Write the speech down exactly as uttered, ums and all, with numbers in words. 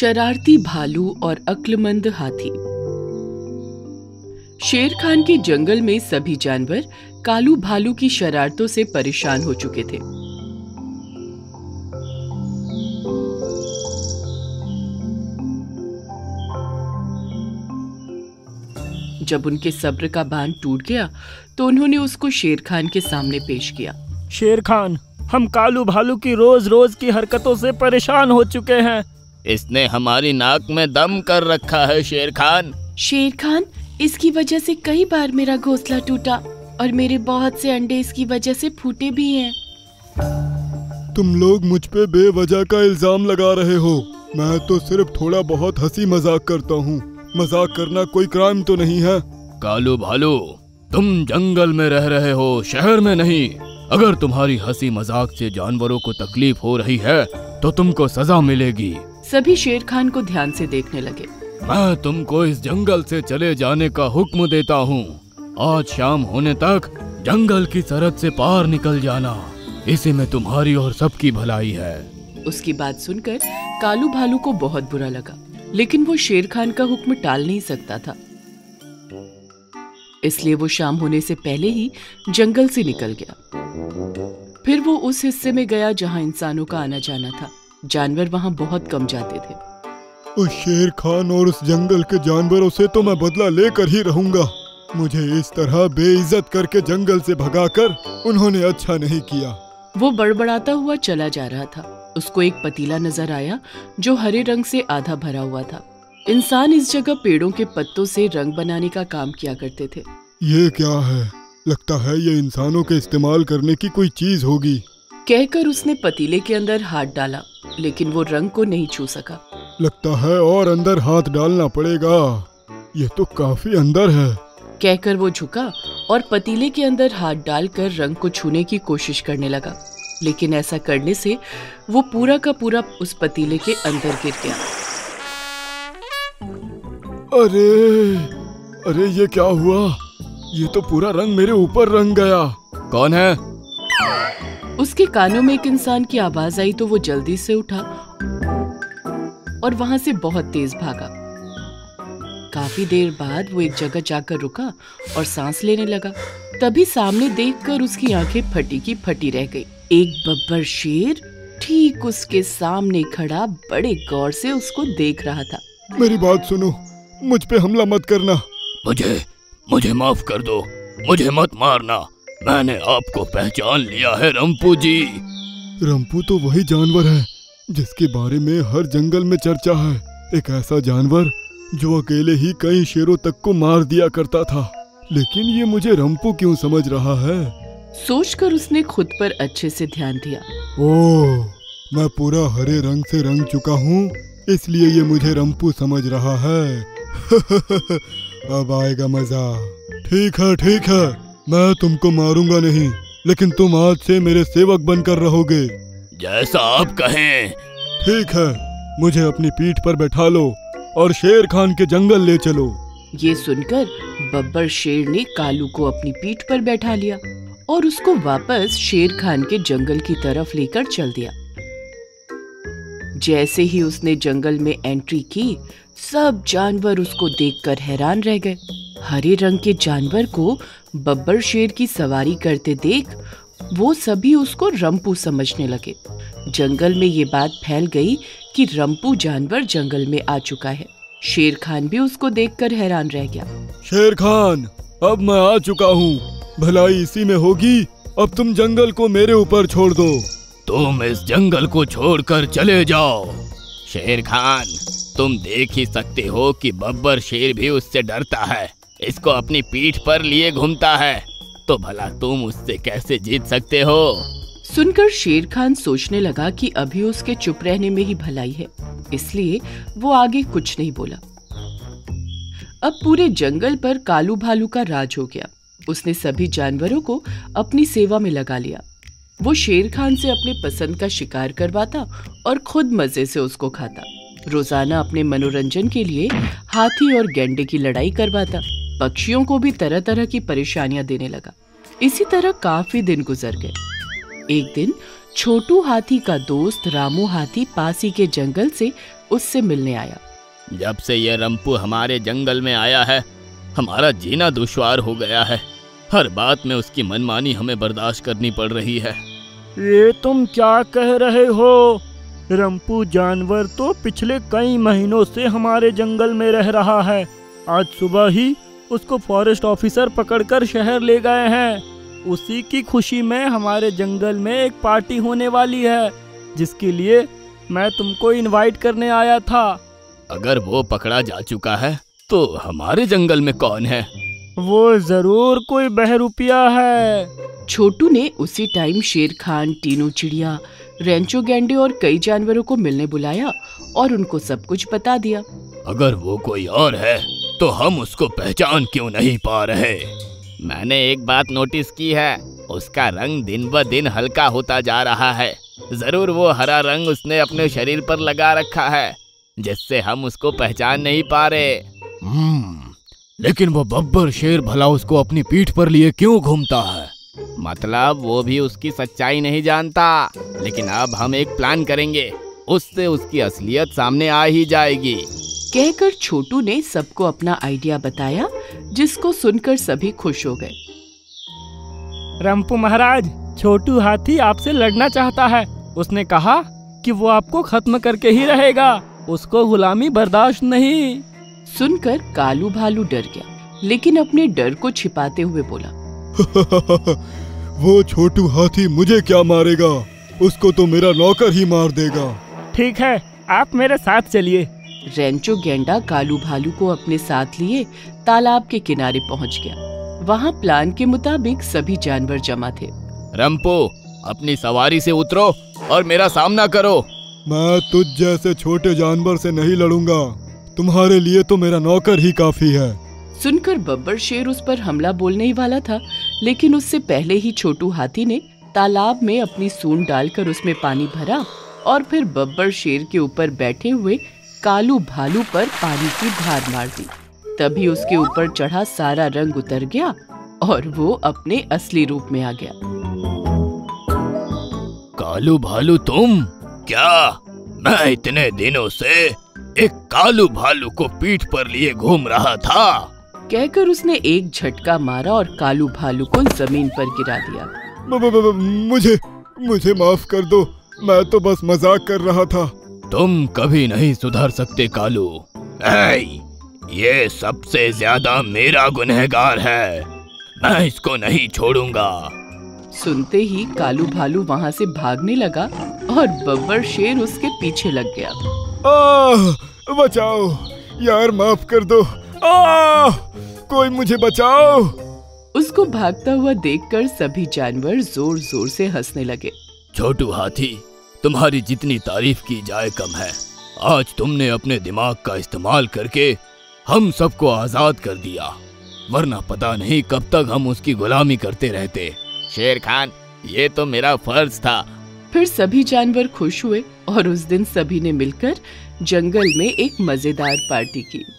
शरारती भालू और अकल्मन्द हाथी। शेर खान के जंगल में सभी जानवर कालू भालू की शरारतों से परेशान हो चुके थे। जब उनके सब्र का बांध टूट गया तो उन्होंने उसको शेर खान के सामने पेश किया। शेर खान, हम कालू भालू की रोज रोज की हरकतों से परेशान हो चुके हैं। इसने हमारी नाक में दम कर रखा है शेर खान। शेर खान, इसकी वजह से कई बार मेरा घोंसला टूटा और मेरे बहुत से अंडे इसकी वजह से फूटे भी हैं। तुम लोग मुझ पे बेवजह का इल्जाम लगा रहे हो। मैं तो सिर्फ थोड़ा बहुत हंसी मजाक करता हूँ। मजाक करना कोई क्राइम तो नहीं है। कालू भालू, तुम जंगल में रह रहे हो, शहर में नहीं। अगर तुम्हारी हंसी मजाक से जानवरों को तकलीफ हो रही है तो तुमको सजा मिलेगी। सभी शेर खान को ध्यान से देखने लगे। मैं तुमको इस जंगल से चले जाने का हुक्म देता हूँ। आज शाम होने तक जंगल की सरहद से पार निकल जाना। इसी में तुम्हारी और सबकी भलाई है। उसकी बात सुनकर कालू भालू को बहुत बुरा लगा, लेकिन वो शेर खान का हुक्म टाल नहीं सकता था, इसलिए वो शाम होने से पहले ही जंगल से निकल गया। फिर वो उस हिस्से में गया जहाँ इंसानों का आना जाना था। जानवर वहाँ बहुत कम जाते थे। उस शेर खान और उस जंगल के जानवरों से तो मैं बदला लेकर ही रहूंगा। मुझे इस तरह बेइज्जत करके जंगल से भगाकर उन्होंने अच्छा नहीं किया। वो बड़बड़ाता हुआ चला जा रहा था। उसको एक पतीला नजर आया जो हरे रंग से आधा भरा हुआ था। इंसान इस जगह पेड़ों के पत्तों से रंग बनाने का काम किया करते थे। ये क्या है? लगता है ये इंसानों के इस्तेमाल करने की कोई चीज होगी। कहकर उसने पतीले के अंदर हाथ डाला, लेकिन वो रंग को नहीं छू सका। लगता है और अंदर हाथ डालना पड़ेगा। ये तो काफी अंदर है। कहकर वो झुका और पतीले के अंदर हाथ डालकर रंग को छूने की कोशिश करने लगा, लेकिन ऐसा करने से वो पूरा का पूरा उस पतीले के अंदर गिर गया। अरे अरे, ये क्या हुआ? ये तो पूरा रंग मेरे ऊपर रंग गया। कौन है? उसके कानों में एक इंसान की आवाज आई तो वो जल्दी से उठा और वहां से बहुत तेज भागा। काफी देर बाद वो एक जगह जाकर रुका और सांस लेने लगा। तभी सामने देखकर उसकी आंखें फटी की फटी रह गई। एक बब्बर शेर ठीक उसके सामने खड़ा बड़े गौर से उसको देख रहा था। मेरी बात सुनो, मुझ पे हमला मत करना। मुझे मुझे माफ कर दो, मुझे मत मारना। मैंने आपको पहचान लिया है रंपू जी। रंपू तो वही जानवर है जिसके बारे में हर जंगल में चर्चा है। एक ऐसा जानवर जो अकेले ही कई शेरों तक को मार दिया करता था। लेकिन ये मुझे रंपू क्यों समझ रहा है? सोचकर उसने खुद पर अच्छे से ध्यान दिया। ओह, मैं पूरा हरे रंग से रंग चुका हूँ, इसलिए ये मुझे रंपू समझ रहा है। अब आएगा मजा। ठीक है ठीक है, मैं तुमको मारूंगा नहीं, लेकिन तुम आज से मेरे सेवक बनकर रहोगे। जैसा आप कहें। ठीक है, मुझे अपनी पीठ पर बैठा लो और शेर खान के जंगल ले चलो। ये सुनकर बब्बर शेर ने कालू को अपनी पीठ पर बैठा लिया और उसको वापस शेर खान के जंगल की तरफ लेकर चल दिया। जैसे ही उसने जंगल में एंट्री की, सब जानवर उसको देखकर हैरान रह गए। हरे रंग के जानवर को बब्बर शेर की सवारी करते देख वो सभी उसको रंपू समझने लगे। जंगल में ये बात फैल गई कि रंपू जानवर जंगल में आ चुका है। शेर खान भी उसको देखकर हैरान रह गया। शेर खान, अब मैं आ चुका हूँ। भलाई इसी में होगी। अब तुम जंगल को मेरे ऊपर छोड़ दो। तुम इस जंगल को छोड़कर चले जाओ। शेर खान, तुम देख ही सकते हो कि बब्बर शेर भी उससे डरता है, इसको अपनी पीठ पर लिए घूमता है, तो भला तुम उससे कैसे जीत सकते हो? सुनकर शेर खान सोचने लगा कि अभी उसके चुप रहने में ही भलाई है, इसलिए वो आगे कुछ नहीं बोला। अब पूरे जंगल पर कालू भालू का राज हो गया। उसने सभी जानवरों को अपनी सेवा में लगा लिया। वो शेर खान से अपने पसंद का शिकार करवाता और खुद मजे से उसको खाता। रोजाना अपने मनोरंजन के लिए हाथी और गैंडे की लड़ाई करवाता। पक्षियों को भी तरह तरह की परेशानियां देने लगा। इसी तरह काफी दिन गुजर गए। एक दिन छोटू हाथी का दोस्त रामू हाथी पास ही के जंगल से उससे मिलने आया। जब से यह रंपू हमारे जंगल में आया है, हमारा जीना दुश्वार हो गया है। हर बात में उसकी मनमानी हमें बर्दाश्त करनी पड़ रही है। ये तुम क्या कह रहे हो? रंपू जानवर तो पिछले कई महीनों से हमारे जंगल में रह रहा है। आज सुबह ही उसको फॉरेस्ट ऑफिसर पकड़कर शहर ले गए हैं। उसी की खुशी में हमारे जंगल में एक पार्टी होने वाली है, जिसके लिए मैं तुमको इनवाइट करने आया था। अगर वो पकड़ा जा चुका है तो हमारे जंगल में कौन है? वो जरूर कोई बहरूपिया है। छोटू ने उसी टाइम शेर खान, टीनू चिड़िया, रेंचो गैंडे और कई जानवरों को मिलने बुलाया और उनको सब कुछ बता दिया। अगर वो कोई और है तो हम उसको पहचान क्यों नहीं पा रहे? मैंने एक बात नोटिस की है, उसका रंग दिन ब दिन हल्का होता जा रहा है। जरूर वो हरा रंग उसने अपने शरीर पर लगा रखा है, जिससे हम उसको पहचान नहीं पा रहे। हम्म, लेकिन वो बब्बर शेर भला उसको अपनी पीठ पर लिए क्यों घूमता है? मतलब वो भी उसकी सच्चाई नहीं जानता। लेकिन अब हम एक प्लान करेंगे, उससे उसकी असलियत सामने आ ही जाएगी। कहकर छोटू ने सबको अपना आइडिया बताया, जिसको सुनकर सभी खुश हो गए। रंपू महाराज, छोटू हाथी आपसे लड़ना चाहता है। उसने कहा कि वो आपको खत्म करके ही रहेगा, उसको गुलामी बर्दाश्त नहीं। सुनकर कालू भालू डर गया, लेकिन अपने डर को छिपाते हुए बोला, वो छोटू हाथी मुझे क्या मारेगा, उसको तो मेरा नौकर ही मार देगा। ठीक है, आप मेरे साथ चलिए। रेंचो गेंडा कालू भालू को अपने साथ लिए तालाब के किनारे पहुंच गया। वहां प्लान के मुताबिक सभी जानवर जमा थे। रंपो, अपनी सवारी से उतरो और मेरा सामना करो। मैं तुझ जैसे छोटे जानवर से नहीं लड़ूंगा, तुम्हारे लिए तो मेरा नौकर ही काफी है। सुनकर बब्बर शेर उस पर हमला बोलने ही वाला था, लेकिन उससे पहले ही छोटू हाथी ने तालाब में अपनी सूंड डालकर उसमें पानी भरा और फिर बब्बर शेर के ऊपर बैठे हुए कालू भालू पर पानी की धार मार दी। तभी उसके ऊपर चढ़ा सारा रंग उतर गया और वो अपने असली रूप में आ गया। कालू भालू तुम? क्या मैं इतने दिनों से एक कालू भालू को पीठ पर लिए घूम रहा था? कहकर उसने एक झटका मारा और कालू भालू को जमीन पर गिरा दिया। ब, ब, ब, मुझे मुझे माफ कर दो, मैं तो बस मजाक कर रहा था। तुम कभी नहीं सुधर सकते कालू। ऐ, ये सबसे ज्यादा मेरा गुनहगार है, मैं इसको नहीं छोड़ूंगा। सुनते ही कालू भालू वहाँ से भागने लगा और बब्बर शेर उसके पीछे लग गया। आह, बचाओ यार, माफ कर दो। आह, कोई मुझे बचाओ। उसको भागता हुआ देखकर सभी जानवर जोर जोर से हंसने लगे। छोटू हाथी, तुम्हारी जितनी तारीफ की जाए कम है। आज तुमने अपने दिमाग का इस्तेमाल करके हम सबको आजाद कर दिया, वरना पता नहीं कब तक हम उसकी गुलामी करते रहते। शेर खान, ये तो मेरा फर्ज था। फिर सभी जानवर खुश हुए और उस दिन सभी ने मिलकर जंगल में एक मजेदार पार्टी की।